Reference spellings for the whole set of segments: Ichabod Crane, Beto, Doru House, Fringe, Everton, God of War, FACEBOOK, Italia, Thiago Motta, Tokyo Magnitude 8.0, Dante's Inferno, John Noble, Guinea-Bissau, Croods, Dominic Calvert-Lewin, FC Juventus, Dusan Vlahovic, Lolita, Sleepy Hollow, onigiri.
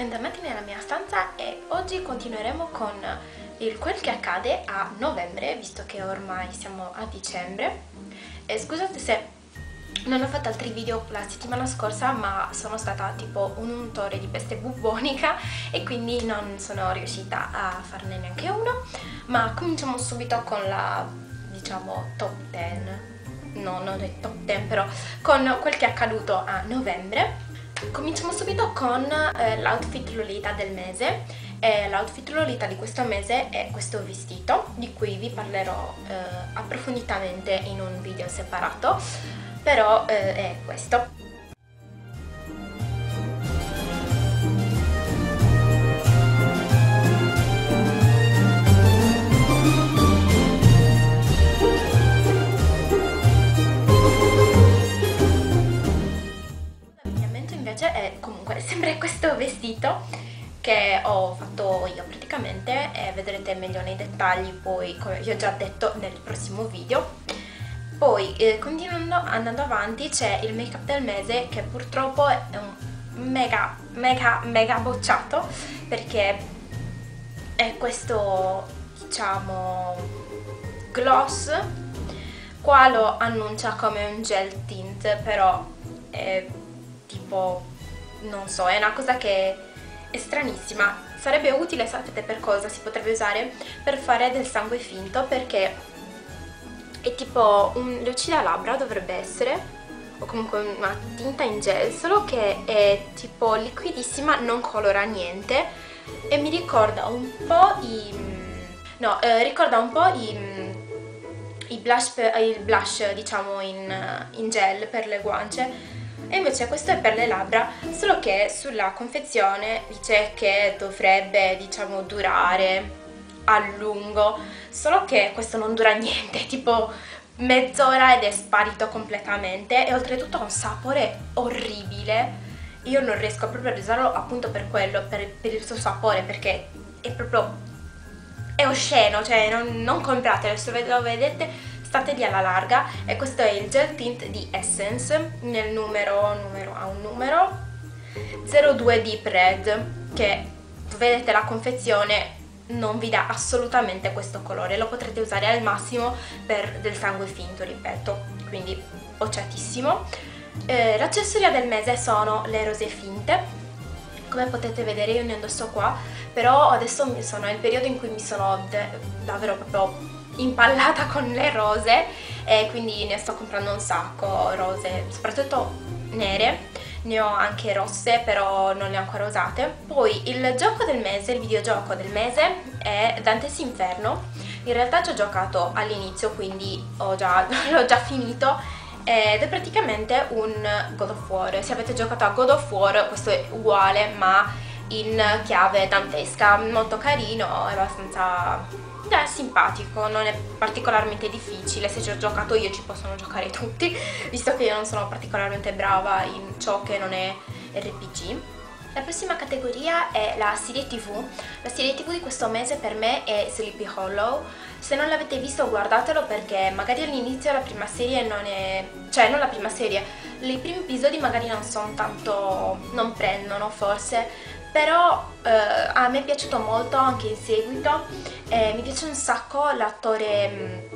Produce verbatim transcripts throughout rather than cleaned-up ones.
Bentornati nella mia stanza e oggi continueremo con il quel che accade a novembre, visto che ormai siamo a dicembre. E scusate se non ho fatto altri video la settimana scorsa, ma sono stata tipo un untore di peste bubbonica e quindi non sono riuscita a farne neanche uno. Ma cominciamo subito con la, diciamo, top dieci. No, non è top dieci, però con quel che è accaduto a novembre. Cominciamo subito con eh, l'outfit Lolita del mese. Eh, l'outfit Lolita di questo mese è questo vestito, di cui vi parlerò eh, approfonditamente in un video separato, però eh, è questo. Sempre questo vestito che ho fatto io praticamente, e vedrete meglio nei dettagli poi, come vi ho già detto, nel prossimo video. Poi eh, continuando, andando avanti, c'è il make up del mese, che purtroppo è un mega mega mega bocciato, perché è questo, diciamo, gloss. Qua lo annuncia come un gel tint, però è tipo, non so, è una cosa che è stranissima. Sarebbe utile, sapete per cosa? Si potrebbe usare per fare del sangue finto, perché è tipo un lucidalabbra, dovrebbe essere, o comunque una tinta in gel, solo che è tipo liquidissima, non colora niente e mi ricorda un po' i... no, eh, ricorda un po' i... i blush, il blush, diciamo, in, in gel per le guance. E invece questo è per le labbra, solo che sulla confezione dice che dovrebbe, diciamo, durare a lungo, solo che questo non dura niente, tipo mezz'ora ed è sparito completamente, e oltretutto ha un sapore orribile. Io non riesco proprio a usarlo, appunto per quello, per, per il suo sapore, perché è proprio, è osceno, cioè non, non compratelo, se lo vedete state lì alla larga. E questo è il gel tint di Essence nel numero, numero a un numero zero due Deep Red, che vedete la confezione non vi dà assolutamente questo colore, lo potrete usare al massimo per del sangue finto, ripeto, quindi bocciatissimo. Eh, l'accessoria del mese sono le rose finte, come potete vedere io ne indosso qua, però adesso sono nel periodo in cui mi sono davvero proprio impallata con le rose, e quindi ne sto comprando un sacco, rose, soprattutto nere. Ne ho anche rosse, però non le ho ancora usate. Poi il gioco del mese, il videogioco del mese è Dante's Inferno. In realtà ci ho giocato all'inizio, quindi l'ho già, già finito, ed è praticamente un God of War. Se avete giocato a God of War, questo è uguale, ma in chiave dantesca. Molto carino, è abbastanza... è simpatico, non è particolarmente difficile. Se ci ho giocato io ci possono giocare tutti, visto che io non sono particolarmente brava in ciò che non è R P G. La prossima categoria è la serie tv. La serie tv di questo mese per me è Sleepy Hollow. Se non l'avete visto guardatelo, perché magari all'inizio la prima serie non è... cioè non la prima serie, i primi episodi magari non sono tanto... non prendono forse, però eh, a me è piaciuto molto anche in seguito. Eh, mi piace un sacco l'attore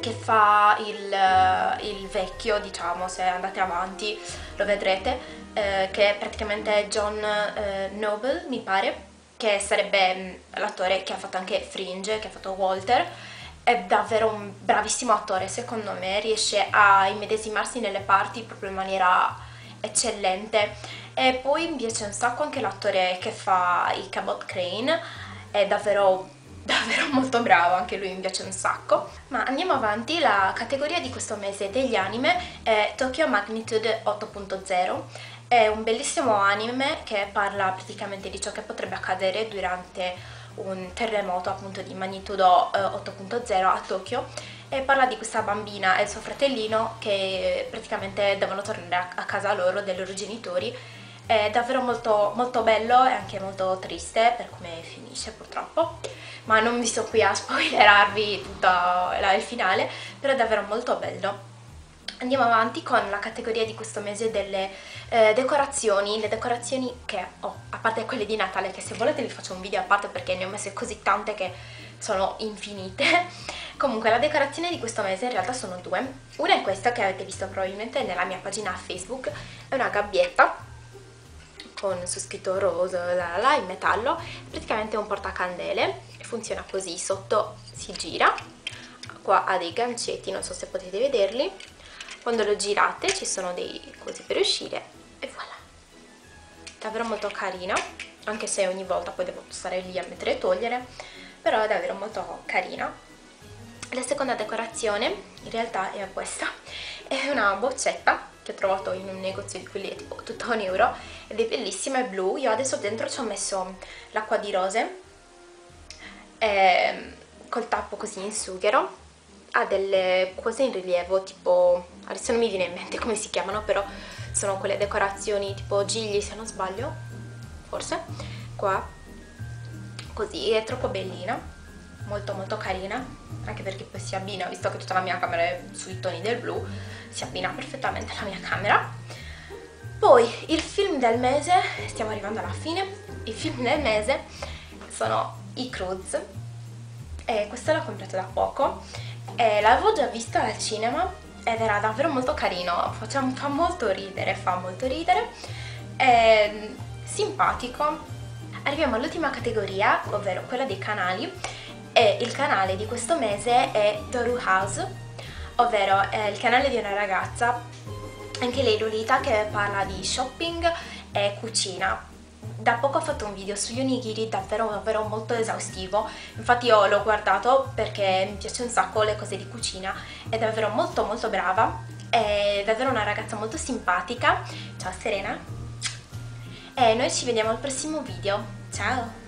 che fa il, il vecchio, diciamo, se andate avanti lo vedrete, eh, che è praticamente John eh, Noble, mi pare, che sarebbe l'attore che ha fatto anche Fringe, che ha fatto Walter. È davvero un bravissimo attore, secondo me riesce a immedesimarsi nelle parti proprio in maniera eccellente. E poi mi piace un sacco anche l'attore che fa Ichabod Crane, è davvero, davvero molto bravo, anche lui mi piace un sacco. Ma andiamo avanti, la categoria di questo mese degli anime è Tokyo Magnitude otto punto zero. È un bellissimo anime che parla praticamente di ciò che potrebbe accadere durante un terremoto, appunto, di magnitudo otto punto zero a Tokyo, e parla di questa bambina e il suo fratellino che praticamente devono tornare a casa loro, dei loro genitori. È davvero molto, molto bello e anche molto triste per come finisce, purtroppo, ma non vi sto qui a spoilerarvi tutto il finale, però è davvero molto bello. Andiamo avanti con la categoria di questo mese delle eh, decorazioni, le decorazioni che ho, a parte quelle di Natale, che se volete vi faccio un video a parte perché ne ho messe così tante che sono infinite. Comunque la decorazione di questo mese in realtà sono due. Una è questa che avete visto probabilmente nella mia pagina Facebook, è una gabbietta con su scritto rosa la, la, in metallo, praticamente è un portacandele, funziona così, sotto si gira, qua ha dei gancetti, non so se potete vederli, quando lo girate ci sono dei cosi per uscire e voilà, davvero molto carina, anche se ogni volta poi devo stare lì a mettere e togliere, però è davvero molto carina. La seconda decorazione in realtà è questa, è una boccetta che ho trovato in un negozio di quelli tipo tutto un euro ed è bellissima, è blu. Io adesso dentro ci ho messo l'acqua di rose e col tappo così in sughero, ha delle cose in rilievo tipo, adesso non mi viene in mente come si chiamano, però sono quelle decorazioni tipo gigli se non sbaglio, forse, qua così, è troppo bellina, molto molto carina, anche perché poi si abbina, visto che tutta la mia camera è sui toni del blu, si abbina perfettamente alla mia camera. Poi il film del mese, stiamo arrivando alla fine, i film del mese sono i Croods, e questo l'ho comprato da poco e l'avevo già visto al cinema ed era davvero molto carino, fa, fa molto ridere, fa molto ridere, è simpatico. Arriviamo all'ultima categoria, ovvero quella dei canali, e il canale di questo mese è Doru House, ovvero è il canale di una ragazza, anche lei Lolita, che parla di shopping e cucina. Da poco ho fatto un video sugli onigiri davvero davvero molto esaustivo, infatti io l'ho guardato perché mi piace un sacco le cose di cucina, è davvero molto molto brava, è davvero una ragazza molto simpatica. Ciao Serena, e noi ci vediamo al prossimo video, ciao!